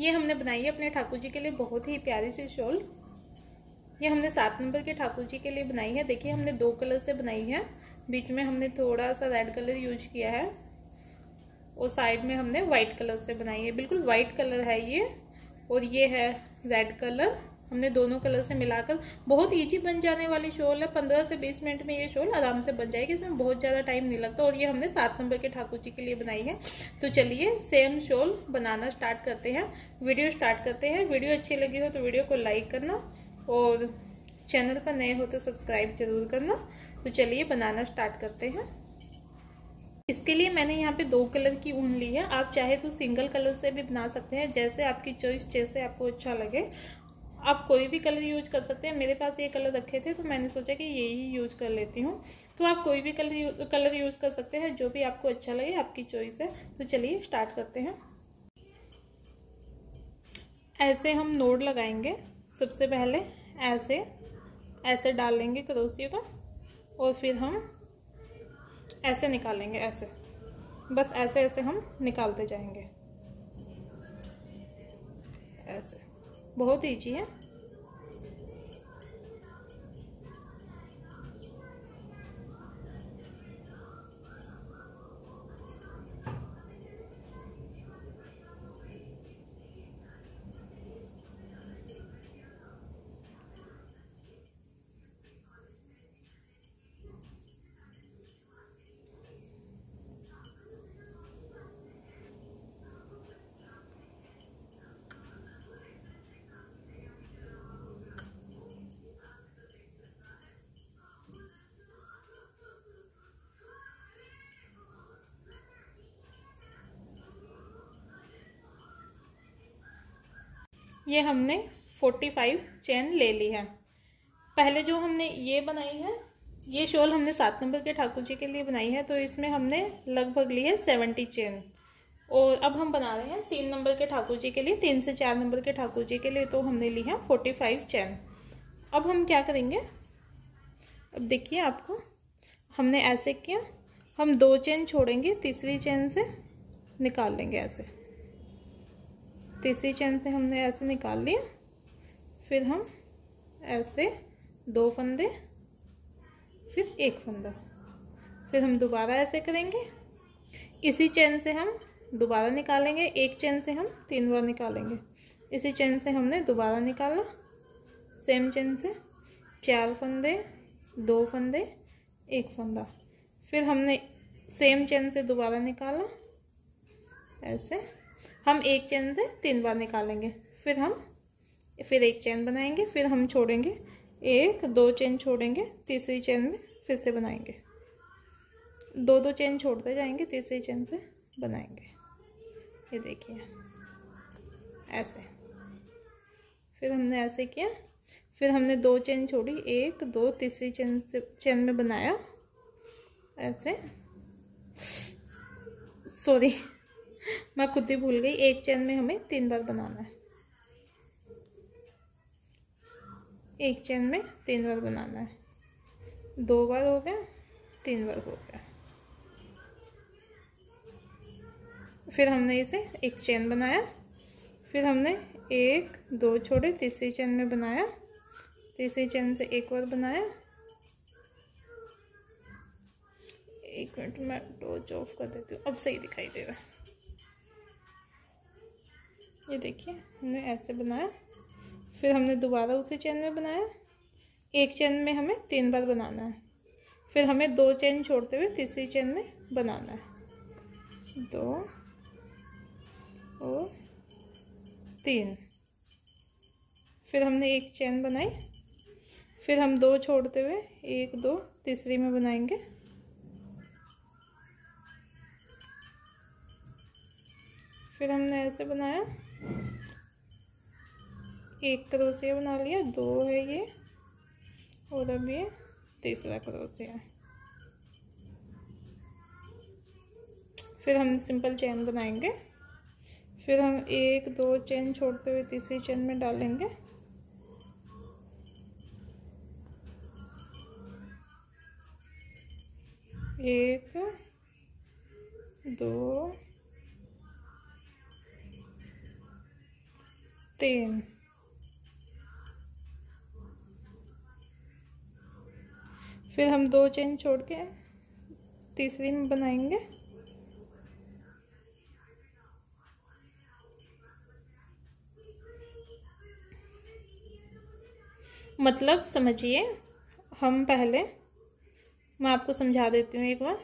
ये हमने बनाई है अपने ठाकुर जी के लिए बहुत ही प्यारी सी शॉल। ये हमने 7 नंबर के ठाकुर जी के लिए बनाई है। देखिए हमने 2 कलर से बनाई है, बीच में हमने थोड़ा सा रेड कलर यूज किया है और साइड में हमने वाइट कलर से बनाई है। बिल्कुल वाइट कलर है ये और ये है रेड कलर। हमने दोनों कलर से मिलाकर बहुत इजी बन जाने वाली शॉल है। 15 से 20 मिनट में ये शॉल आराम से बन जाएगी, इसमें बहुत ज़्यादा टाइम नहीं लगता। और ये हमने 7 नंबर के ठाकुर जी के लिए बनाई है। तो चलिए सेम शॉल बनाना स्टार्ट करते हैं, वीडियो स्टार्ट करते हैं। वीडियो अच्छी लगी हो तो वीडियो को लाइक करना और चैनल पर नए हो तो सब्सक्राइब जरूर करना। तो चलिए बनाना स्टार्ट करते हैं। इसके लिए मैंने यहाँ पे 2 कलर की ऊन ली है। आप चाहे तो सिंगल कलर से भी बना सकते हैं, जैसे आपकी चॉइस, जैसे आपको अच्छा लगे आप कोई भी कलर यूज कर सकते हैं। मेरे पास ये कलर रखे थे तो मैंने सोचा कि यही यूज कर लेती हूँ। तो आप कोई भी कलर यूज कर सकते हैं, जो भी आपको अच्छा लगे आपकी चॉइस है। तो चलिए स्टार्ट करते हैं। ऐसे हम नोड लगाएंगे, सबसे पहले ऐसे ऐसे डालेंगे क्रोशिया का और फिर हम ऐसे निकालेंगे, ऐसे बस ऐसे ऐसे हम निकालते जाएंगे। ऐसे बहुत ईजी है। ये हमने 45 चैन ले ली है। पहले जो हमने ये बनाई है, ये शॉल हमने 7 नंबर के ठाकुर जी के लिए बनाई है, तो इसमें हमने लगभग ली है 70 चैन। और अब हम बना रहे हैं 3 नंबर के ठाकुर जी के लिए, 3 से 4 नंबर के ठाकुर जी के लिए, तो हमने ली है 45 चैन। अब हम क्या करेंगे, अब देखिए आपको हमने ऐसे किया, हम 2 चैन छोड़ेंगे, तीसरी चैन से निकाल लेंगे। ऐसे तीसरी चैन से हमने ऐसे निकाल लिया, फिर हम ऐसे 2 फंदे, फिर 1 फंदा, फिर हम दोबारा ऐसे करेंगे। इसी चैन से हम दोबारा निकालेंगे, एक चैन से हम 3 बार निकालेंगे। इसी चैन से हमने दोबारा निकाला, सेम चैन से 4 फंदे, 2 फंदे, 1 फंदा, फिर हमने सेम चैन से दोबारा निकाला। ऐसे हम 1 चैन से 3 बार निकालेंगे, फिर हम 1 चैन बनाएंगे, फिर हम छोड़ेंगे 1, 2 चैन छोड़ेंगे, तीसरी चैन में फिर से बनाएंगे, 2 2 चैन छोड़ते जाएंगे, तीसरी चैन से बनाएंगे। ये देखिए ऐसे, फिर हमने ऐसे किया, फिर हमने 2 चैन छोड़ी, 1, 2, तीसरी चैन में बनाया। ऐसे सॉरी मैं खुद ही भूल गई, 1 चैन में हमें 3 बार बनाना है, 1 चैन में 3 बार बनाना है। 2 बार हो गया, 3 बार हो गया, फिर हमने इसे 1 चैन बनाया, फिर हमने 1, 2 छोड़े, तीसरी चैन में बनाया, तीसरी चैन से 1 बार बनाया। 1 मिनट मैं टॉर्च ऑफ कर देती हूँ, अब सही दिखाई दे रहा है। ये देखिए हमने ऐसे बनाया, फिर हमने दोबारा उसी चैन में बनाया, 1 चैन में हमें 3 बार बनाना है, फिर हमें 2 चैन छोड़ते हुए तीसरी चैन में बनाना है, 2 और 3, फिर हमने 1 चैन बनाई, फिर हम 2 छोड़ते हुए 1, 2 तीसरी में बनाएंगे। फिर हमने ऐसे बनाया, 1 क्रोशिया बना लिया, 2 है ये और अब ये 3रा क्रोशिया। फिर हम सिंपल चैन बनाएंगे, फिर हम 1, 2 चैन छोड़ते हुए तीसरी चैन में डालेंगे, एक 2 तीन, फिर हम दो चेन छोड़ के तीसरी में बनाएंगे। मतलब समझिए, हम पहले, मैं आपको समझा देती हूँ एक बार।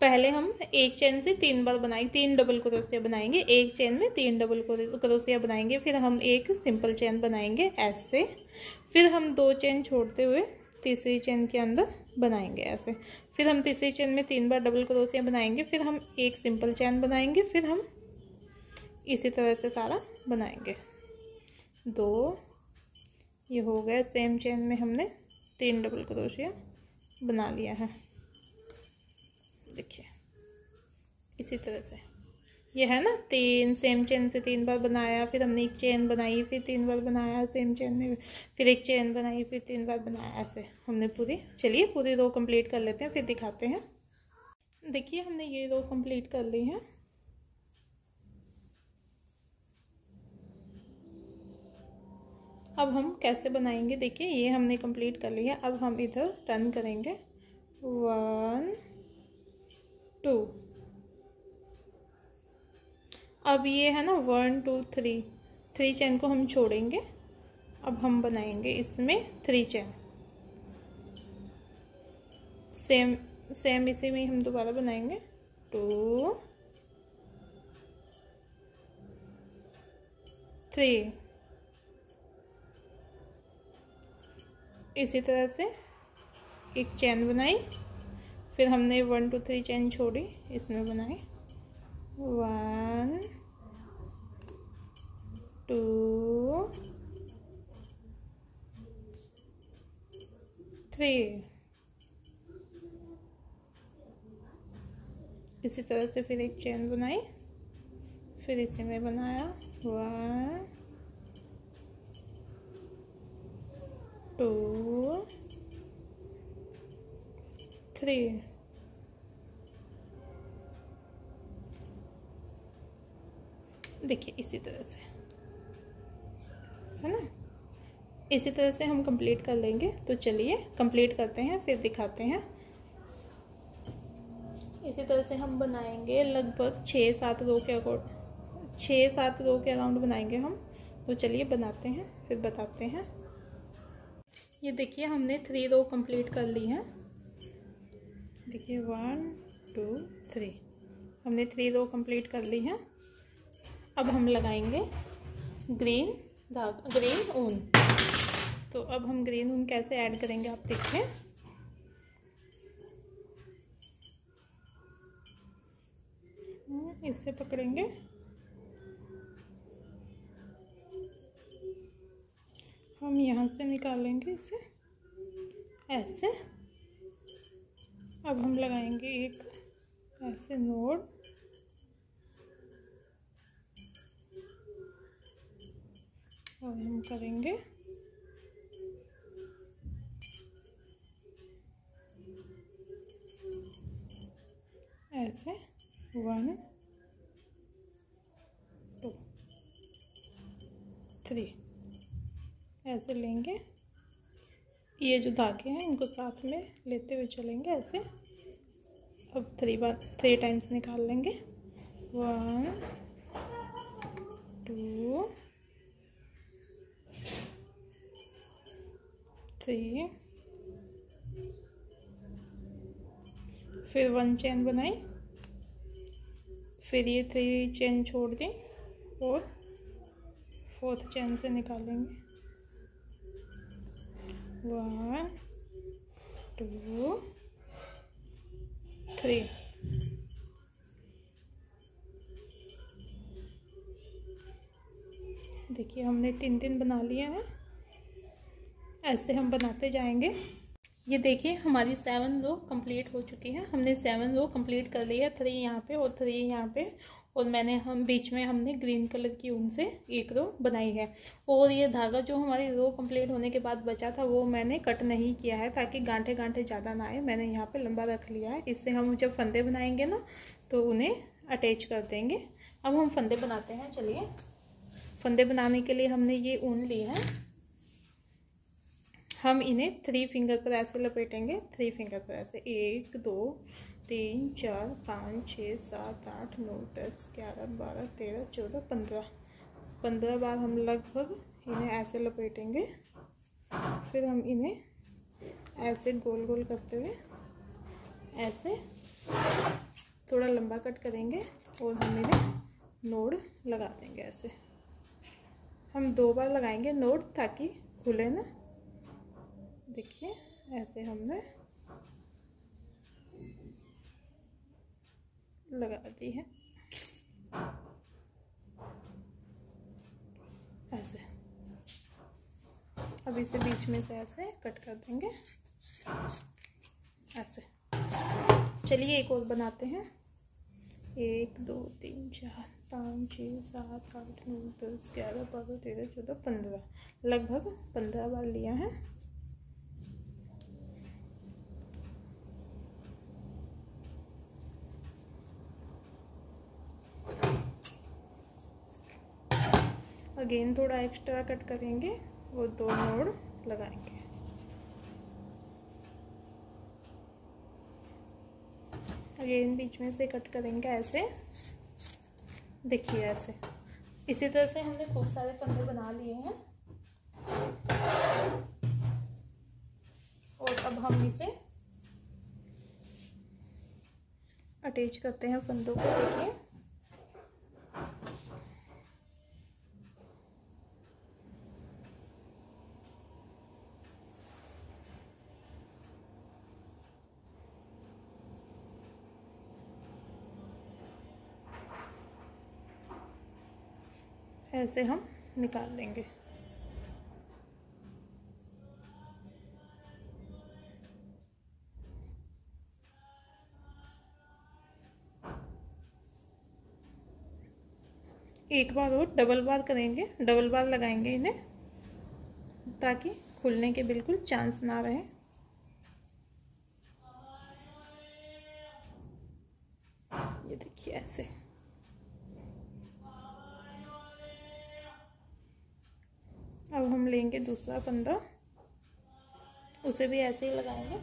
पहले हम एक चेन से तीन बार बनाएंगे, तीन डबल क्रोशिया बनाएंगे, एक चेन में तीन डबल क्रोशिया बनाएंगे, फिर हम एक सिंपल चेन बनाएंगे ऐसे, फिर हम दो चेन छोड़ते हुए तीसरी चेन के अंदर बनाएंगे ऐसे, फिर हम तीसरी चेन में तीन बार डबल क्रोशिया बनाएंगे, फिर हम एक सिंपल चेन बनाएंगे, फिर हम इसी तरह से सारा बनाएंगे। दो, ये हो गया, सेम चेन में हमने तीन डबल क्रोशिया बना लिया है। देखिए इसी तरह से, ये है ना, तीन, सेम चेन से तीन बार बनाया, फिर हमने एक चेन बनाई, फिर तीन बार बनाया सेम चेन में, फिर एक चेन बनाई, फिर तीन बार बनाया, ऐसे हमने पूरी, चलिए पूरी रो कंप्लीट कर लेते हैं फिर दिखाते हैं। देखिए हमने ये रो कंप्लीट कर ली है। अब हम कैसे बनाएंगे, देखिए ये हमने कंप्लीट कर लिया। अब हम इधर टर्न करेंगे, वन टू, अब ये है ना one two three, three chain को हम छोड़ेंगे। अब हम बनाएंगे इसमें थ्री चेन, सेम सेम इसी में हम दोबारा बनाएंगे, टू थ्री, इसी तरह से एक चेन बनाई, फिर हमने वन टू थ्री चेन छोड़ी, इसमें बनाई, वन टू थ्री, इसी तरह से फिर एक चेन बनाई, फिर इसी में बनाया, वन टू थ्री, देखिए इसी तरह से, है ना, इसी तरह से हम कंप्लीट कर लेंगे। तो चलिए कंप्लीट करते हैं फिर दिखाते हैं। इसी तरह से हम बनाएंगे लगभग छः सात रो के अराउंड, छः सात रो के अराउंड बनाएंगे हम। तो चलिए बनाते हैं फिर बताते हैं। ये देखिए हमने थ्री रो कंप्लीट कर ली है। देखिए वन टू थ्री, हमने थ्री रो कंप्लीट कर ली है। अब हम लगाएंगे ग्रीन धागा, ग्रीन ऊन। तो अब हम ग्रीन ऊन कैसे ऐड करेंगे आप देखिए। इससे पकड़ेंगे, हम यहाँ से निकालेंगे इसे ऐसे। अब हम लगाएंगे एक ऐसे नोड, और हम करेंगे ऐसे वन टू थ्री, ऐसे लेंगे, ये जो धागे हैं इनको साथ में लेते हुए चलेंगे ऐसे। अब थ्री बार, थ्री टाइम्स निकाल लेंगे, वन टू थ्री, फिर वन चेन बनाई, फिर ये थ्री चेन छोड़ दी, और फोर्थ चेन से निकालेंगे, वन टू थ्री, देखिए हमने तीन तीन बना लिए हैं। ऐसे हम बनाते जाएंगे। ये देखिए हमारी सेवन रो कंप्लीट हो चुकी है। हमने सेवन रो कंप्लीट कर ली है, थ्री यहाँ पे और थ्री यहाँ पे, और मैंने हम बीच में हमने ग्रीन कलर की ऊन से एक रो बनाई है। और ये धागा जो हमारी रो कंप्लीट होने के बाद बचा था वो मैंने कट नहीं किया है ताकि गांठे गांठे ज़्यादा ना आए, मैंने यहाँ पे लंबा रख लिया है। इससे हम जब फंदे बनाएंगे ना तो उन्हें अटैच कर देंगे। अब हम फंदे बनाते हैं, चलिए। फंदे बनाने के लिए हमने ये ऊन ली है। हम इन्हें थ्री फिंगर पर ऐसे लपेटेंगे, थ्री फिंगर पर ऐसे, 1 2 3 4 5 6 7 8 9 10 11 12 13 14 15, 15 बार हम लगभग इन्हें ऐसे लपेटेंगे। फिर हम इन्हें ऐसे गोल गोल करते हुए ऐसे थोड़ा लंबा कट करेंगे और हम इन्हें नोड लगा देंगे। ऐसे हम 2 बार लगाएंगे नोड ताकि खुले ना। देखिए ऐसे हमने लगा दी है। ऐसे अब इसे बीच में से ऐसे कट कर देंगे, ऐसे। चलिए एक और बनाते हैं। 1 2 3 4 5 6 7 8 9 10 11 12 13 14 15, लगभग 15 बार लिया है। अगेन थोड़ा एक्स्ट्रा कट करेंगे और 2 नोड लगाएंगे। अगेन बीच में से कट करेंगे ऐसे। देखिए ऐसे इसी तरह से हमने खूब सारे फंदे बना लिए हैं और अब हम इसे अटैच करते हैं फंदों को। देखिए ऐसे हम निकाल लेंगे। एक बार और डबल बार करेंगे, डबल बार लगाएंगे इन्हें ताकि खुलने के बिल्कुल चांस ना रहे। ये देखिए ऐसे अब हम लेंगे दूसरा फंदा, उसे भी ऐसे ही लगाएंगे।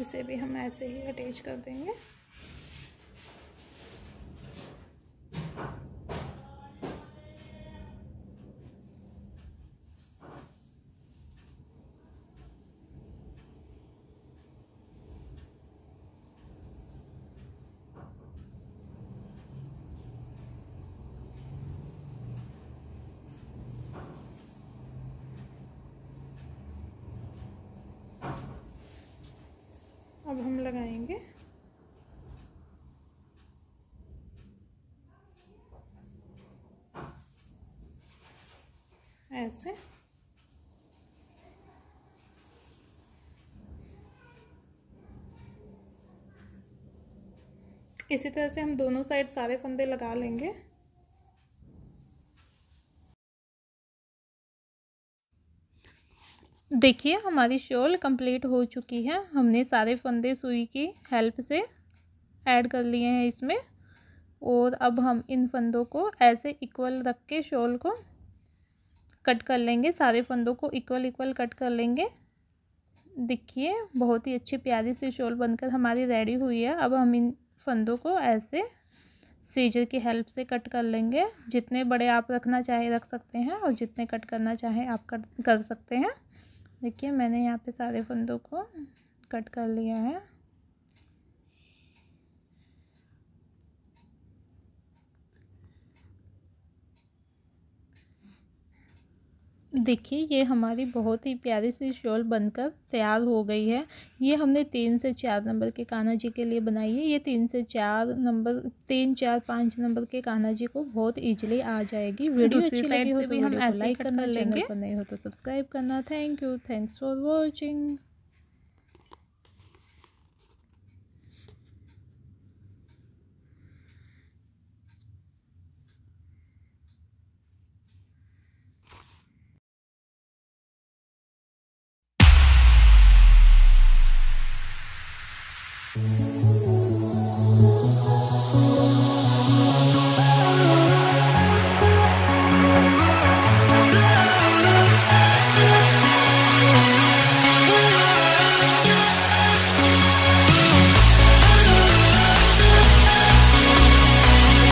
इसे भी हम ऐसे ही अटैच कर देंगे। अब हम लगाएंगे ऐसे। इसी तरह से हम दोनों साइड सारे फंदे लगा लेंगे। देखिए हमारी शॉल कंप्लीट हो चुकी है। हमने सारे फंदे सुई की हेल्प से ऐड कर लिए हैं इसमें और अब हम इन फंदों को ऐसे इक्वल रख के शॉल को कट कर लेंगे। सारे फंदों को इक्वल इक्वल कट कर लेंगे। देखिए बहुत ही अच्छी प्यारी सी शॉल बनकर हमारी रेडी हुई है। अब हम इन फंदों को ऐसे सीजर की हेल्प से कट कर लेंगे। जितने बड़े आप रखना चाहें रख सकते हैं और जितने कट करना चाहें आप कर सकते हैं। देखिए मैंने यहाँ पे सारे फंदों को कट कर लिया है। देखिए ये हमारी बहुत ही प्यारी सी शॉल बनकर तैयार हो गई है। ये हमने 3 से 4 नंबर के कान्हा जी के लिए बनाई है। ये 3 से 4 नंबर 3 4 5 नंबर के कान्हा जी को बहुत इजीली आ जाएगी। वीडियो अच्छी लगी हो तो भी हम ऐसे लाइक करना, चैनल पर नहीं हो तो सब्सक्राइब करना। Thank you, thanks for watching.